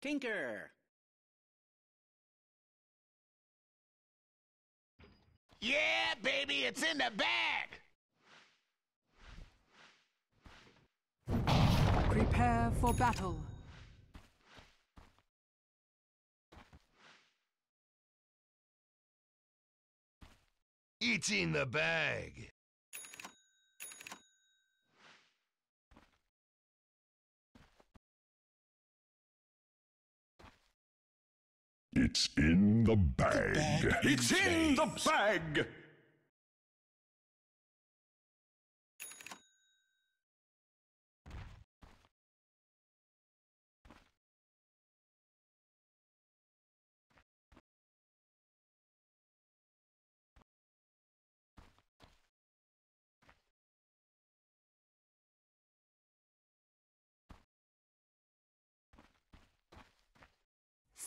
Tinker! Yeah, baby, it's in the bag! Prepare for battle. It's in the bag. It's in the bag. It's in the bag.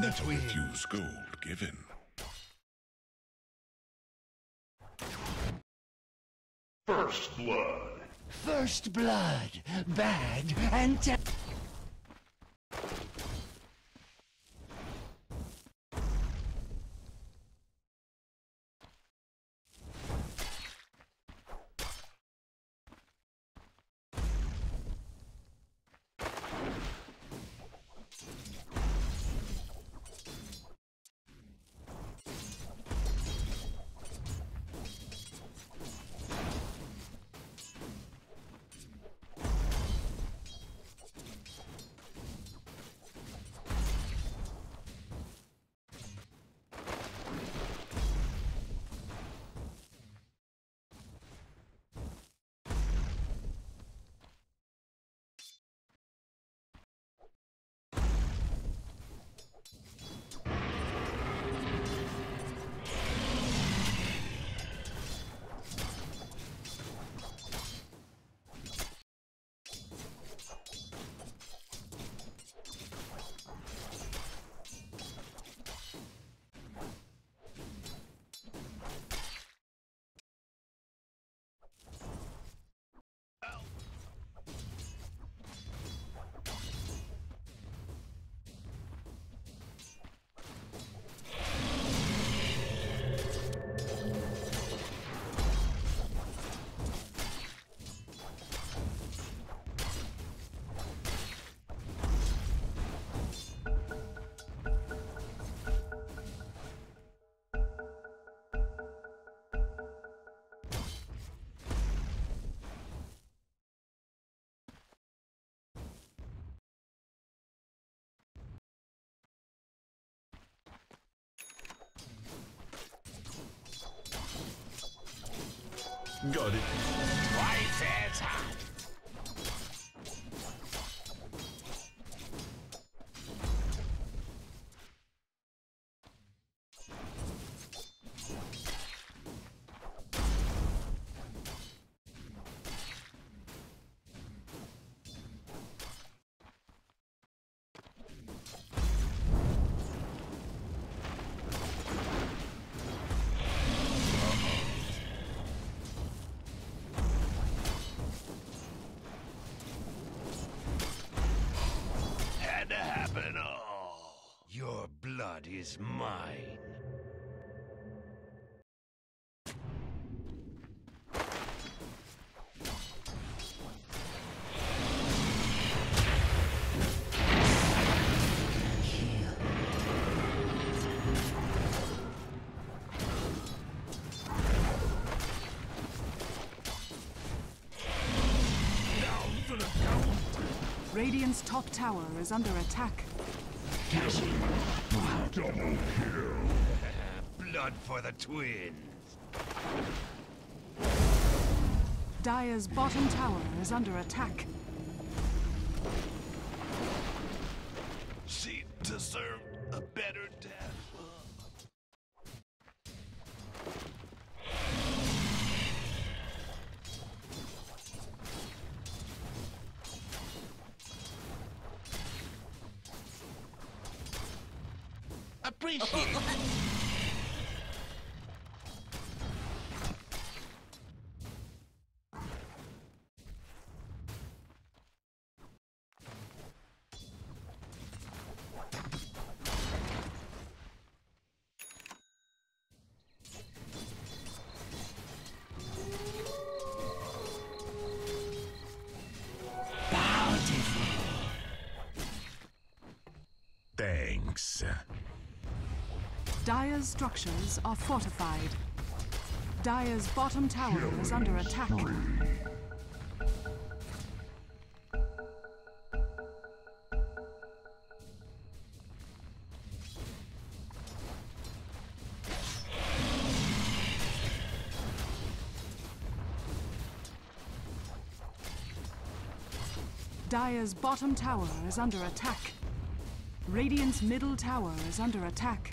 Never refuse gold given. First blood. First blood. Bad and terrible. Got it. Twice as hot. Blood is mine. Radiant's top tower is under attack. Double kill. Blood for the twins. Dire's bottom tower is under attack. deserved a better death. Appreciate it. Thanks. Dire's structures are fortified. Dire's bottom tower is under attack. Dire's bottom tower is under attack. Radiant's middle tower is under attack.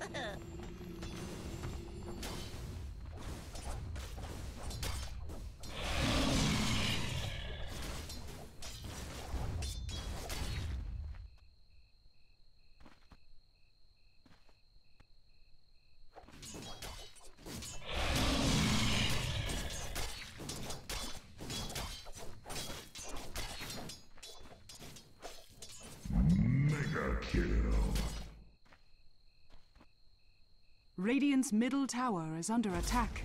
Radiant's middle tower is under attack.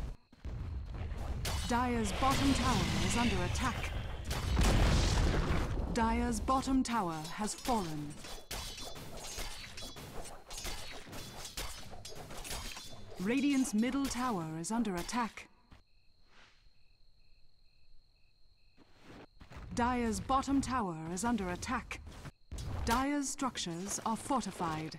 Dire's bottom tower is under attack. Dire's bottom tower has fallen. Radiant's middle tower is under attack. Dire's bottom tower is under attack. Dire's structures are fortified.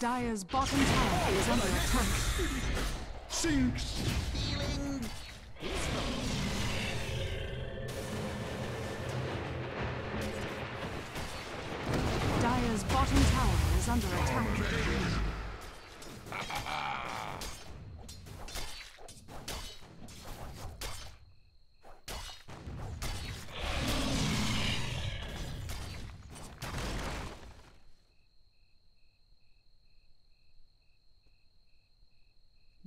Dire's bottom tower is under attack. Sinks. Feeling peaceful. Dire's bottom tower is under attack.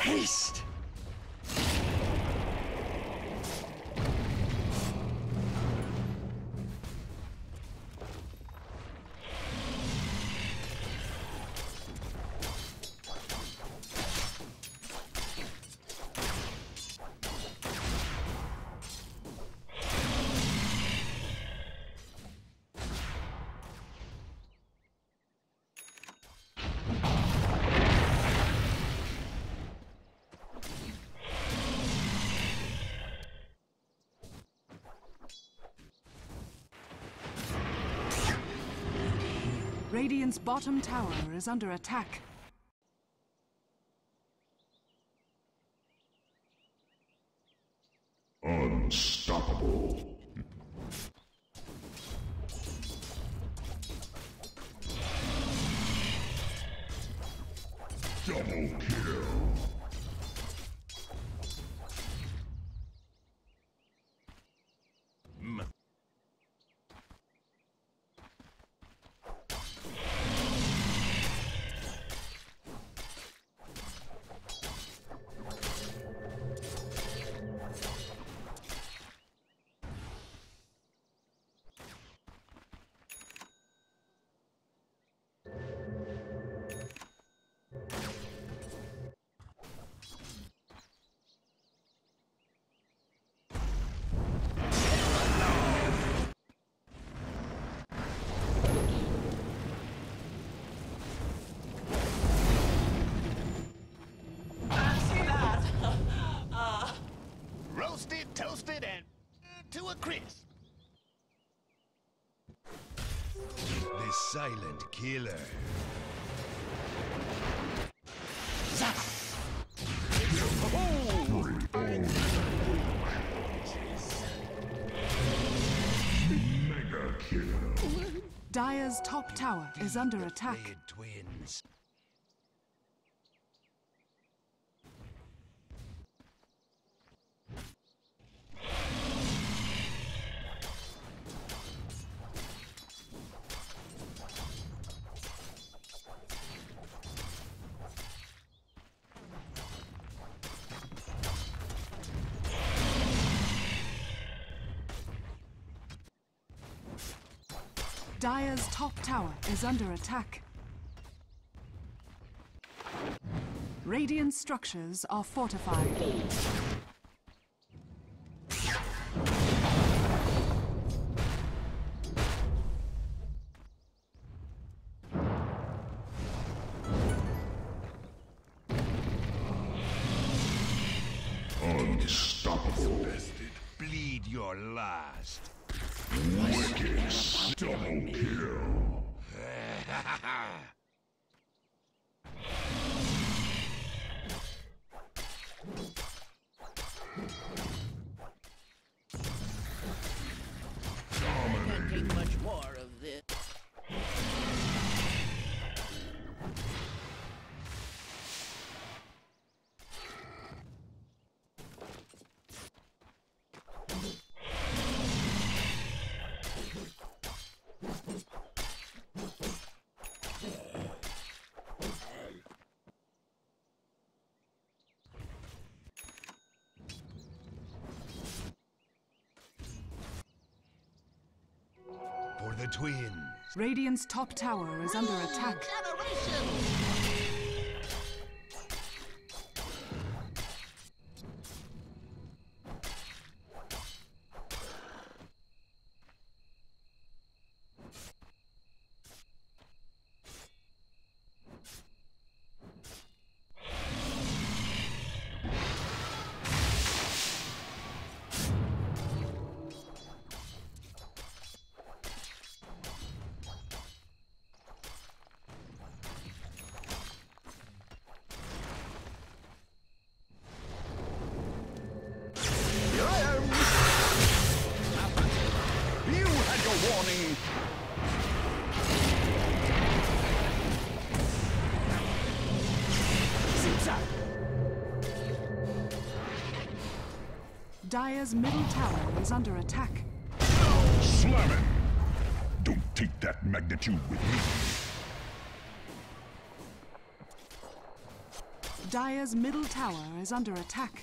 Haste! Radiant's bottom tower is under attack. Unstoppable. Double kill. Toasted and to a crisp. The silent killer. Mega killer. Dire's top tower is under attack. Twins. Dire's top tower is under attack. Radiant structures are fortified. Unstoppable. Bleed your last. Wicked double kill. Can't take much more of this. The twins. Radiant's top tower is under attack. Warning! Dire's middle tower is under attack. Slamming! Don't take that magnitude with me. Dire's middle tower is under attack.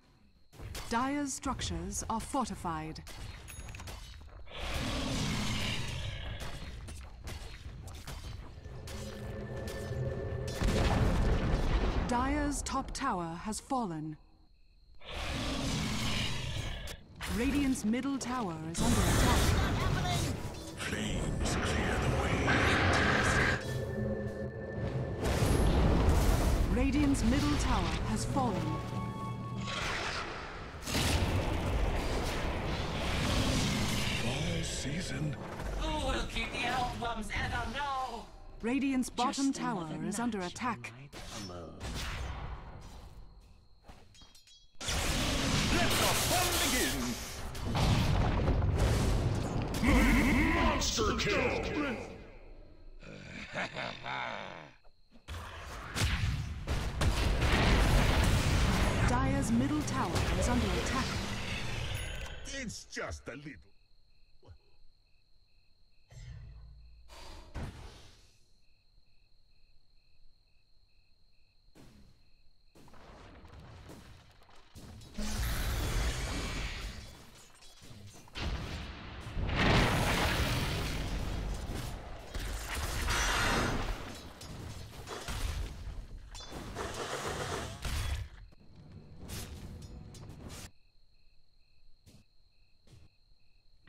Dire's structures are fortified. Dyer's top tower has fallen. Radiant's middle tower is under attack. Flames clear the way. Radiant's middle tower has fallen. Fall season. Who will keep the albums at a no? Radiant's bottom tower is under attack. Monster kill! Dyer's middle tower is under attack. It's just a little.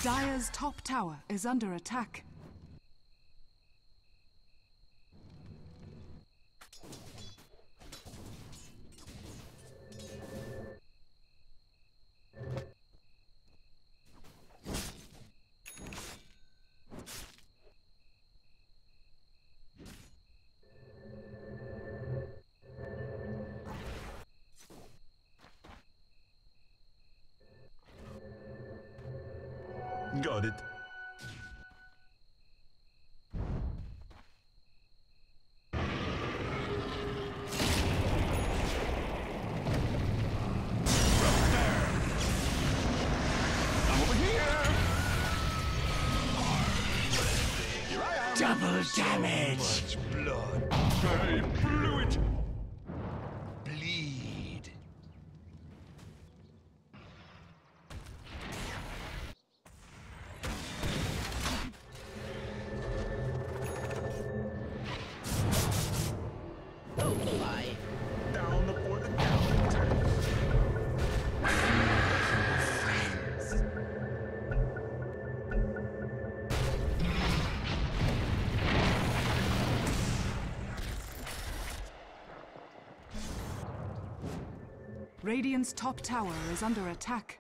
Dyer's top tower is under attack. Got it. I'm over here. Double damage. So much blood. I blew it. Radiant's top tower is under attack.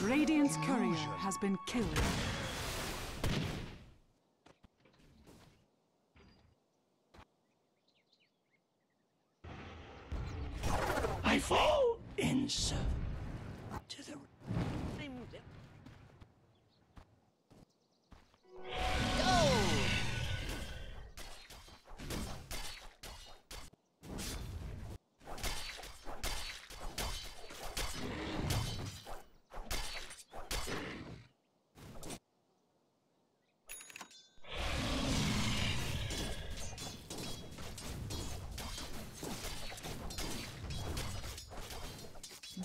Radiant's courier has been killed. I fall in service to the...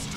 Radiant's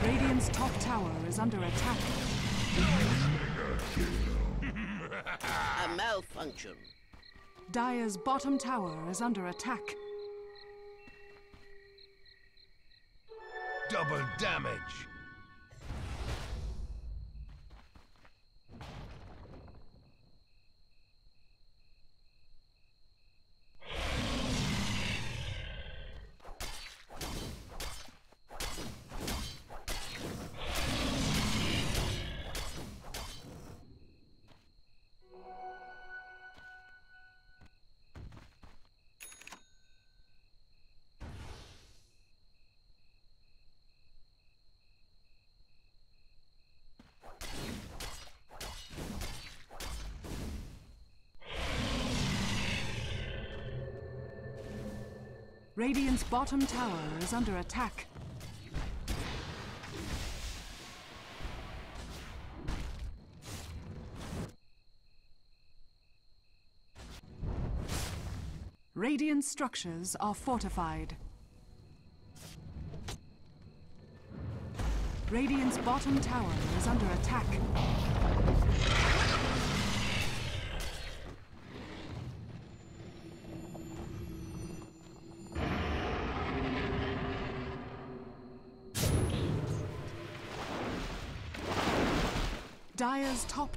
Radiant's top tower is under attack. A malfunction. Dire's bottom tower is under attack. Double damage! Radiant's bottom tower is under attack. Radiant structures are fortified. Radiant's bottom tower is under attack. Dire's top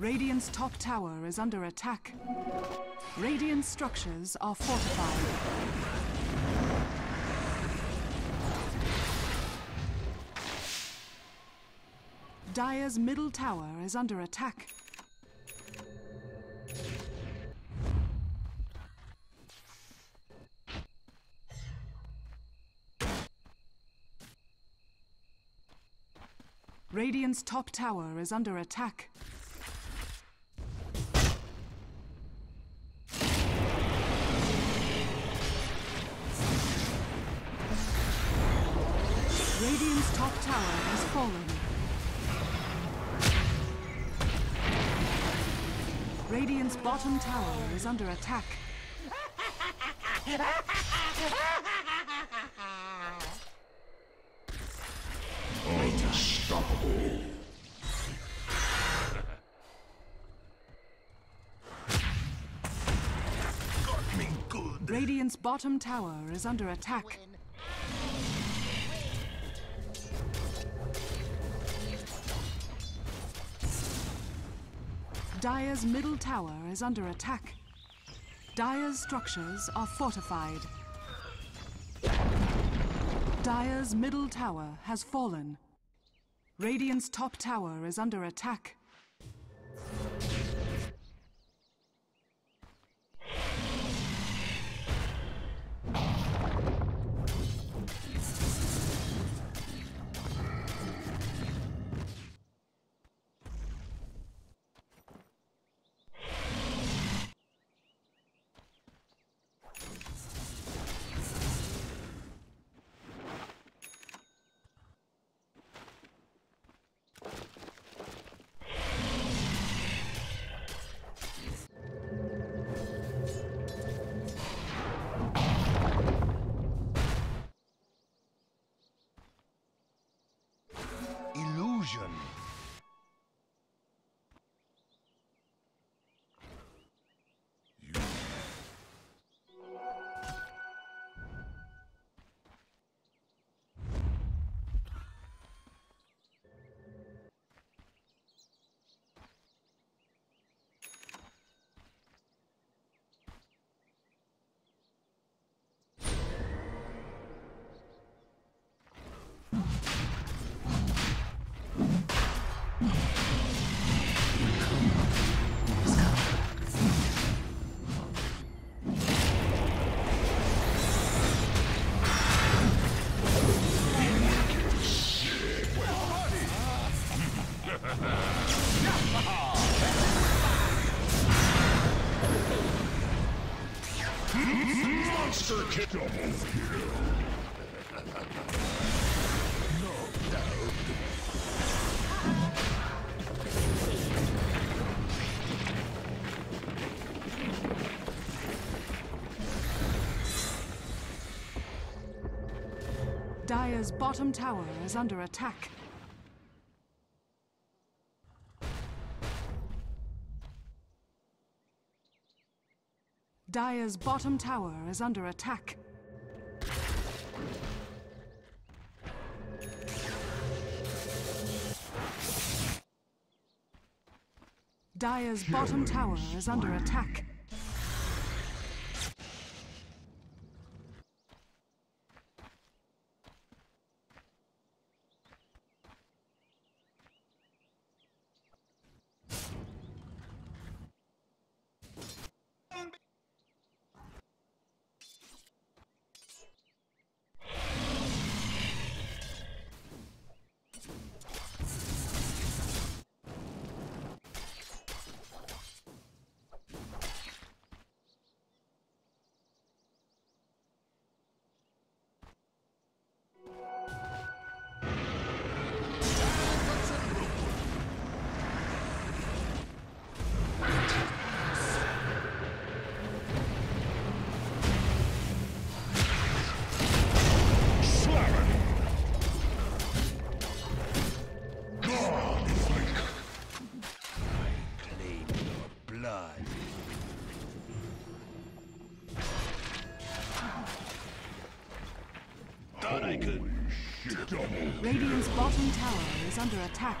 Radiant's top tower is under attack. Radiant structures are fortified. Dire's middle tower is under attack. Radiant's top tower is under attack. Radiant's top tower has fallen. Radiant's bottom tower is under attack. Unstoppable. Got me good. Radiant's bottom tower is under attack. Dire's middle tower is under attack. Dire's structures are fortified. Dire's middle tower has fallen. Radiant's top tower is under attack. Monster kick. Double kill. Dire's bottom tower is under attack. Dire's bottom tower is under attack. Dire's bottom tower is under attack. Radiant's bottom tower is under attack.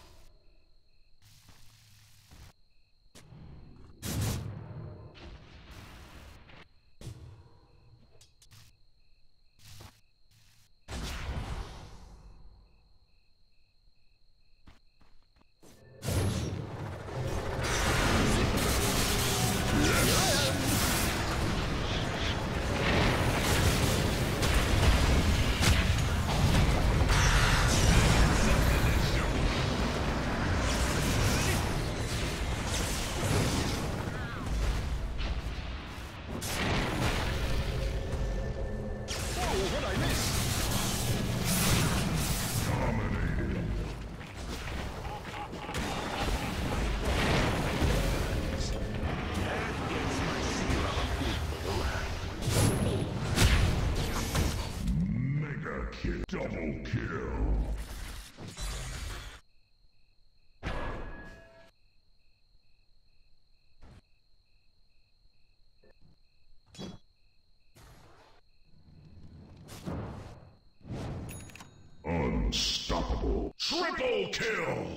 Unstoppable. Triple kill!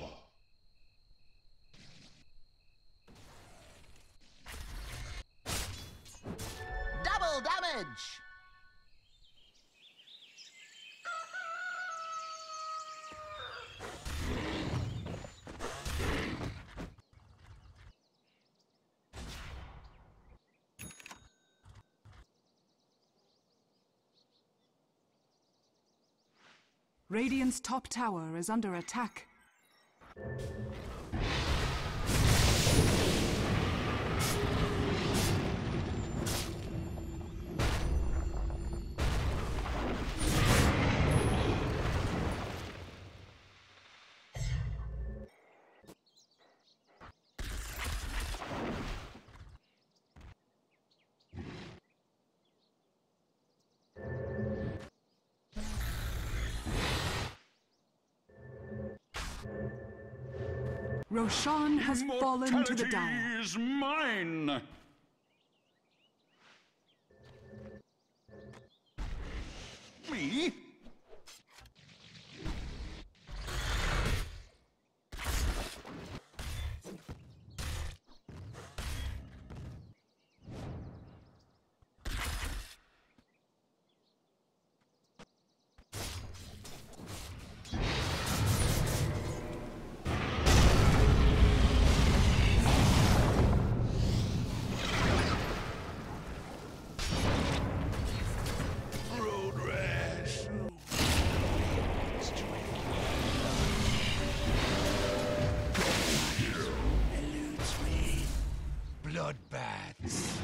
Double damage! Radiant's top tower is under attack. Roshan has fallen to the down. Mortality is mine! Me? Bloodbaths.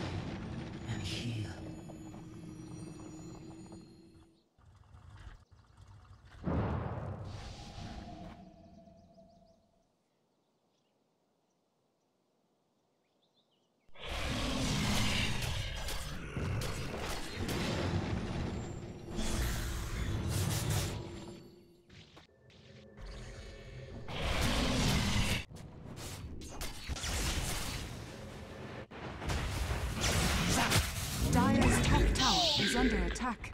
I'm here. Under attack.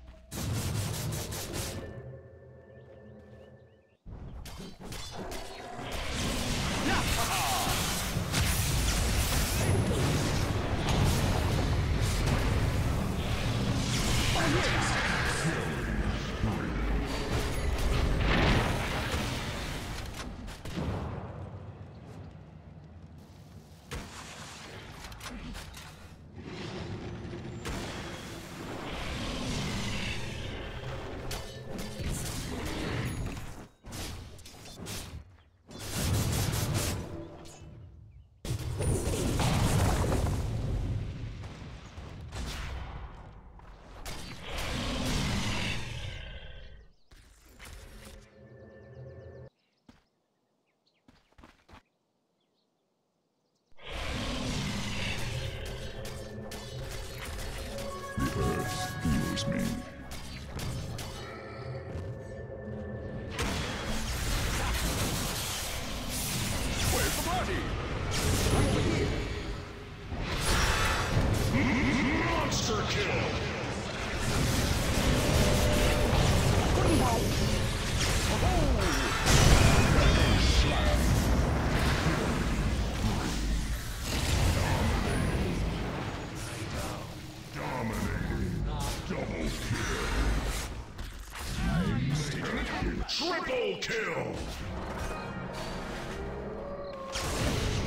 Triple kill!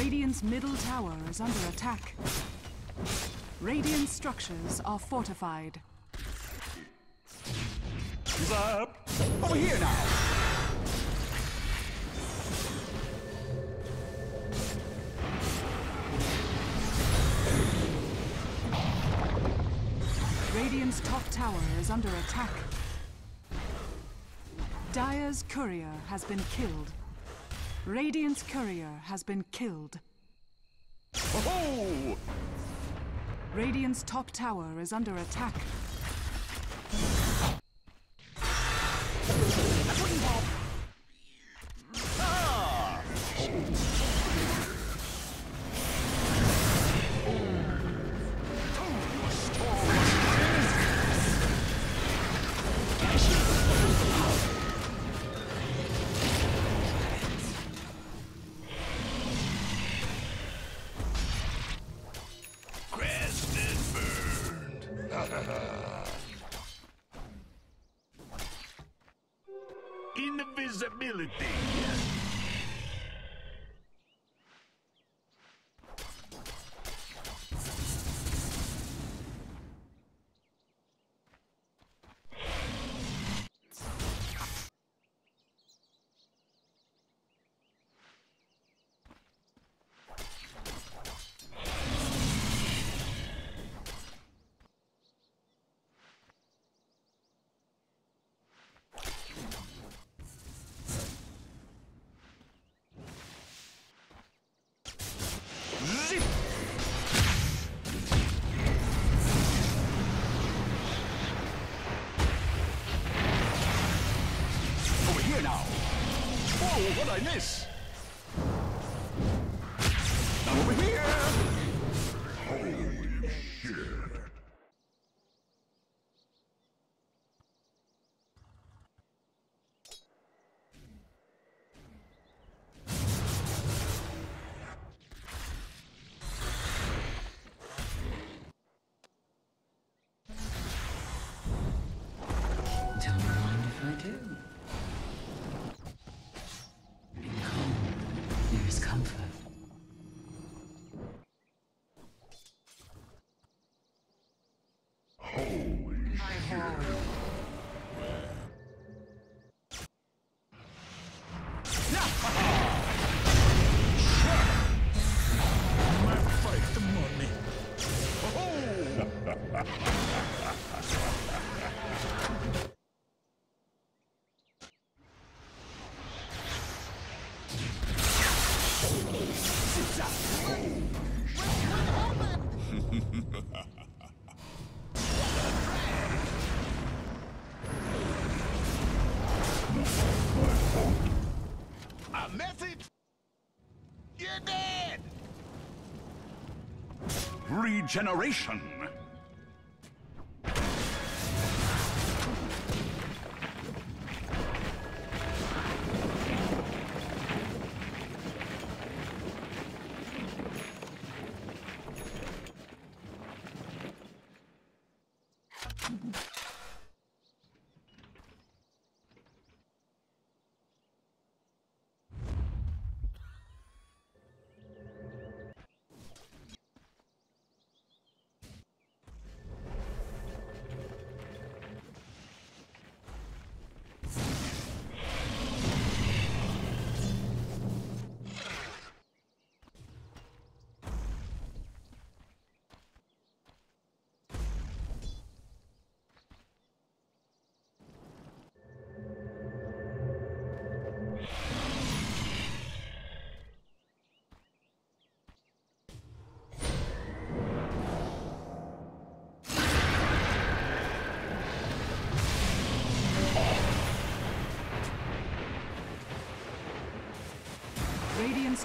Radiant's middle tower is under attack. Radiant structures are fortified. Zap! Over here now! Radiant's top tower is under attack. Dire's courier has been killed. Radiant's courier has been killed. Oh! Radiant's top tower is under attack. Invisibility. What I miss? Now over here! Holy shit! Don't mind if I do. A message? You're dead! Regeneration! Radiant's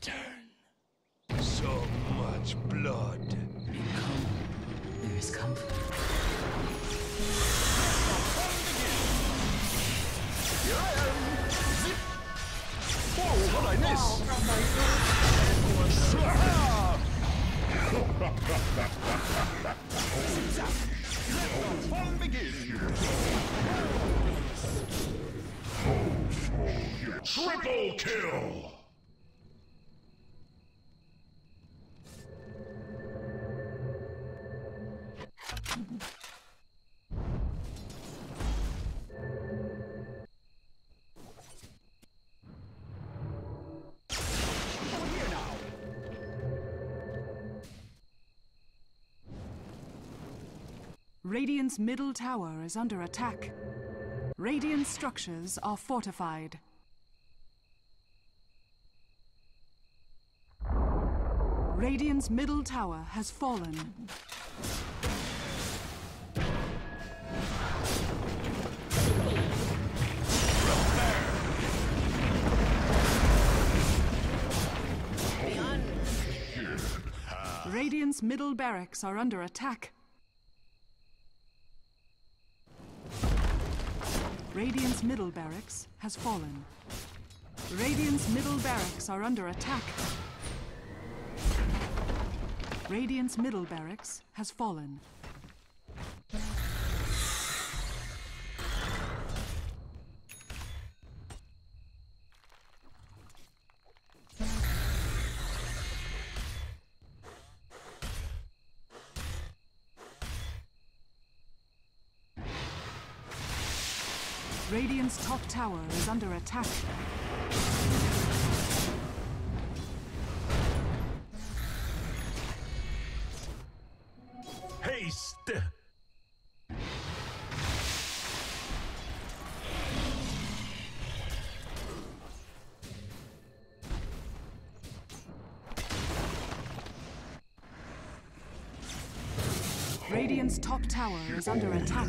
turn. So much blood. There is comfort. What I miss? Triple kill! Radiant's middle tower is under attack. Radiant structures are fortified. Radiant's middle tower has fallen. Radiant's middle barracks are under attack. Radiant's middle barracks has fallen. Radiant's middle barracks are under attack. Radiant's middle barracks has fallen. Radiant's top tower is under attack. Haste! Radiant's top tower is under attack.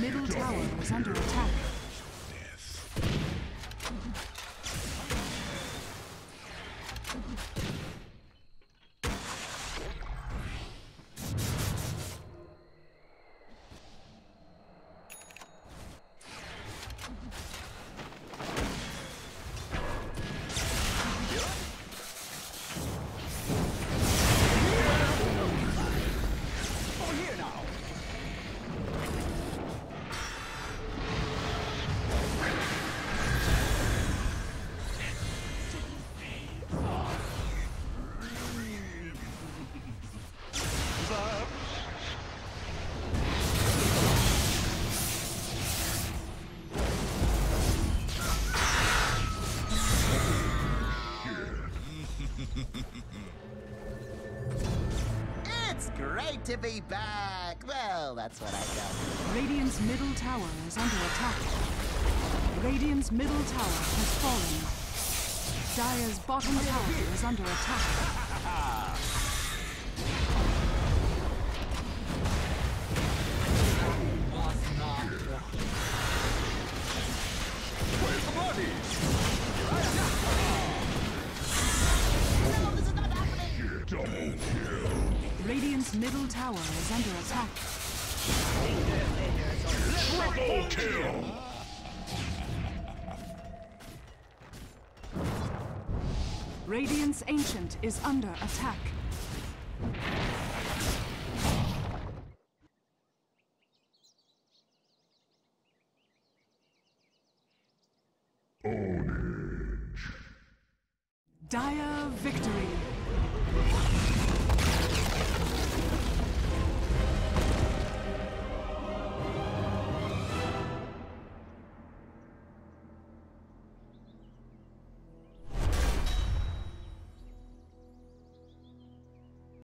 middle tower was under attack. To be back. Well, that's what I got. Radiant's middle tower is under attack. Radiant's middle tower has fallen. Dire's bottom tower is under attack. Where's the body? No, this is not happening. Double kill. Radiant's middle tower is under attack. Triple kill! Radiant's Ancient is under attack. Ownage. Dire victory.